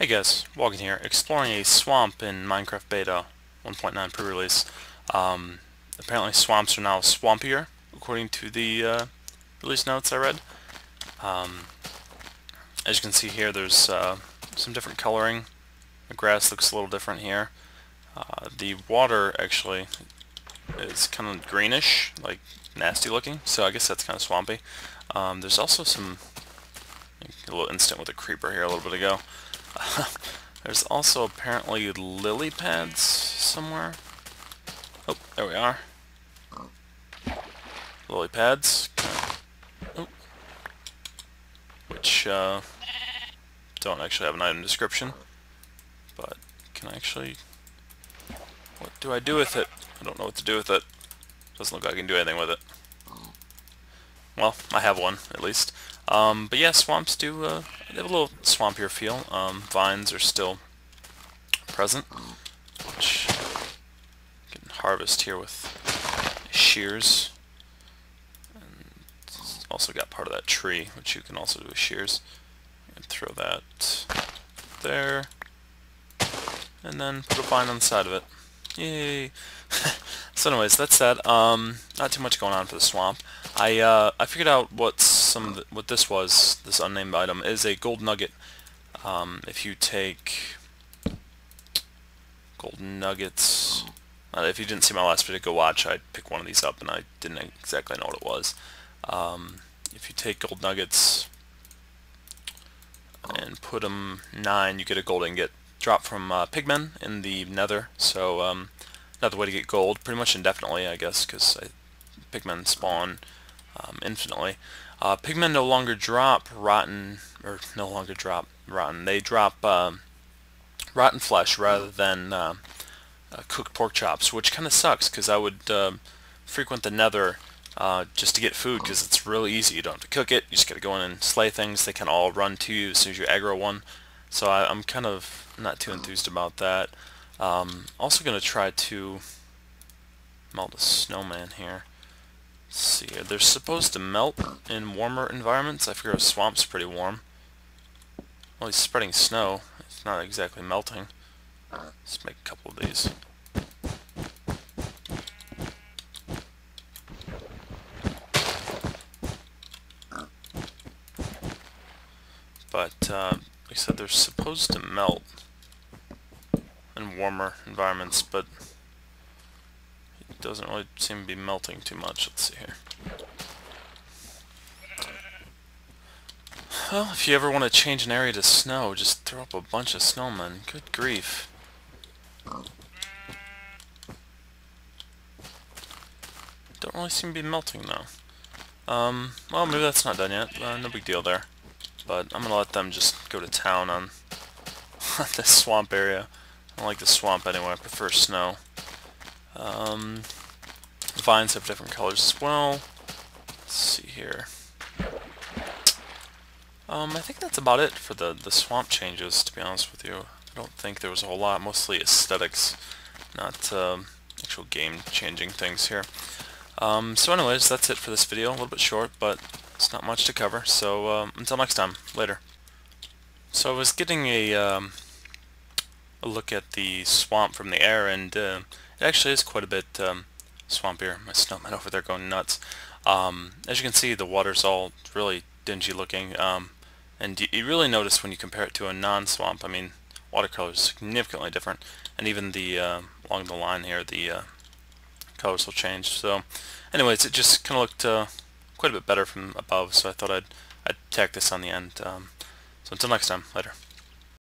Hey guys, Woggenz here, exploring a swamp in Minecraft Beta 1.9 pre-release. Apparently swamps are now swampier, according to the release notes I read. As you can see here, there's some different coloring. The grass looks a little different here. The water actually is kind of greenish, like nasty looking, so I guess that's kind of swampy. There's also some, a little incident with a creeper here a little bit ago. There's also apparently lily pads somewhere. Oh, there we are. Lily pads. Oh. Which don't actually have an item description. But can I actually... what do I do with it? I don't know what to do with it. Doesn't look like I can do anything with it. Well, I have one, at least. But yeah, swamps do they have a little swampier feel. Vines are still present, which you can harvest here with shears. And also got part of that tree, which you can also do with shears. And throw that there. And then put a vine on the side of it. Yay! So anyways, that's that. Not too much going on for the swamp. I figured out what this was. This unnamed item is a gold nugget. If you take gold nuggets, if you didn't see my last video, go watch. I picked one of these up, and I didn't exactly know what it was. If you take gold nuggets and put them 9, you get a gold ingot. Drop from pigmen in the Nether, so another way to get gold, pretty much indefinitely, I guess, because pigmen spawn infinitely. Pigmen no longer drop rotten, they drop rotten flesh rather than cooked pork chops, which kind of sucks, because I would frequent the Nether just to get food, because it's really easy. You don't have to cook it, you just gotta go in and slay things. They can all run to you as soon as you aggro one. So I'm kind of not too enthused about that. Also going to try to melt a snowman here. Let's see here. They're supposed to melt in warmer environments. I figure a swamp's pretty warm. Well, he's spreading snow. It's not exactly melting. Let's make a couple of these. But, like I said, they're supposed to melt in warmer environments, but it doesn't really seem to be melting too much. Let's see here. Well, if you ever want to change an area to snow, just throw up a bunch of snowmen. Good grief. Don't really seem to be melting, though. Well, maybe that's not done yet. No big deal there. But I'm going to let them just go to town on this swamp area. I don't like the swamp anyway, I prefer snow. Vines have different colors as well. Let's see here. I think that's about it for the swamp changes, to be honest with you. I don't think there was a whole lot, mostly aesthetics, not actual game changing things here. So anyways, that's it for this video, a little bit short, but it's not much to cover, so until next time, later. So I was getting a look at the swamp from the air, and it actually is quite a bit swampier. My snowman over there going nuts. As you can see, the water's all really dingy looking, and you really notice when you compare it to a non-swamp. I mean, watercolor is significantly different, and even the along the line here, the colors will change. So anyways, it just kind of looked... quite a bit better from above, so I thought I'd tack this on the end. So until next time, later.